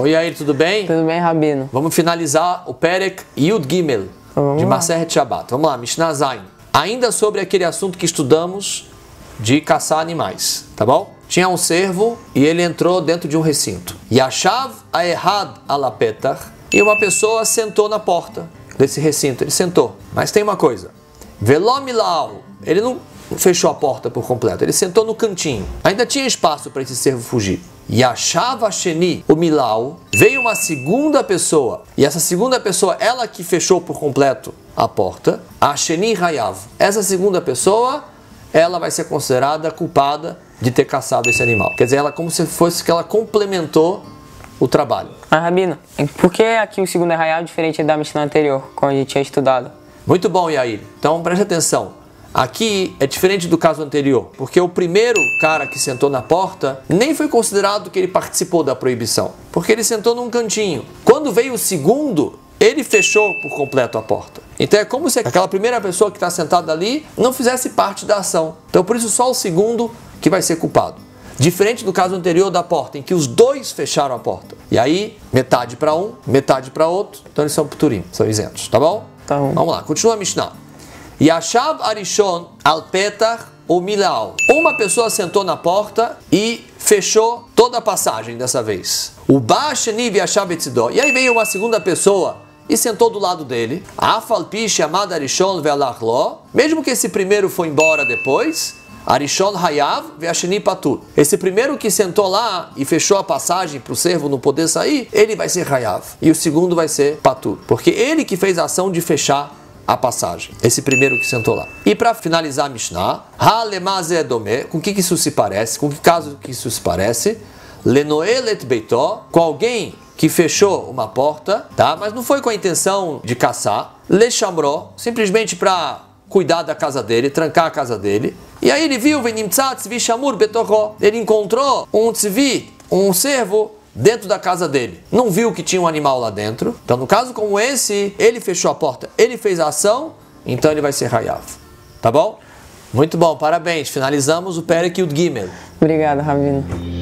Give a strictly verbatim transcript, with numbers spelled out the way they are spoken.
Oi, Yair, tudo bem? Tudo bem, Rabino. Vamos finalizar o Perek Yud Gimel, de Masechet Shabat. Vamos lá, Mishná Zayin. Ainda sobre aquele assunto que estudamos de caçar animais, tá bom? Tinha um cervo e ele entrou dentro de um recinto. Yachav Ha'erad Alapetach. E uma pessoa sentou na porta desse recinto. Ele sentou. Mas tem uma coisa. Veló Milau. Ele não fechou a porta por completo. Ele sentou no cantinho. Ainda tinha espaço para esse cervo fugir. E achava Cheni, o Milau, veio uma segunda pessoa, e essa segunda pessoa, ela que fechou por completo a porta, a Xeni Hayav. Essa segunda pessoa, ela vai ser considerada culpada de ter caçado esse animal. Quer dizer, ela como se fosse que ela complementou o trabalho. Mas, Rabino, por que aqui o segundo Hayav é diferente da Mishná anterior, quando a gente tinha estudado? Muito bom, Yair. Então, preste atenção. Aqui é diferente do caso anterior, porque o primeiro cara que sentou na porta nem foi considerado que ele participou da proibição, porque ele sentou num cantinho. Quando veio o segundo, ele fechou por completo a porta. Então é como se aquela primeira pessoa que está sentada ali não fizesse parte da ação. Então por isso só o segundo que vai ser culpado. Diferente do caso anterior da porta, em que os dois fecharam a porta. E aí, metade para um, metade para outro, então eles são puturi, são isentos, tá bom? Tá bom. Vamos lá, continua a Mishná. Yashav Arishon Alpetach ou Milau. Uma pessoa sentou na porta e fechou toda a passagem dessa vez. O Bashani Yashav Etzidó. E aí veio uma segunda pessoa e sentou do lado dele. Afalpi chamada Arishon Velachló. Mesmo que esse primeiro foi embora depois. Arishon Hayav Veashani Patu. Esse primeiro que sentou lá e fechou a passagem para o servo não poder sair, ele vai ser Hayav. E o segundo vai ser Patu. Porque ele que fez a ação de fechar a passagem, esse primeiro que sentou lá. E para finalizar a Mishná, com o que isso se parece, com que caso que isso se parece, lenoelet beitó, com alguém que fechou uma porta, tá? Mas não foi com a intenção de caçar, le chamró, simplesmente para cuidar da casa dele, trancar a casa dele. E aí ele viu venim tzvi chamur betoró, ele encontrou um tzvi, um cervo dentro da casa dele, não viu que tinha um animal lá dentro. Então, no caso como esse, ele fechou a porta, ele fez a ação, então ele vai ser Hayav. Tá bom? Muito bom, parabéns. Finalizamos o Perek Yud Gimel. Obrigado, Rabino.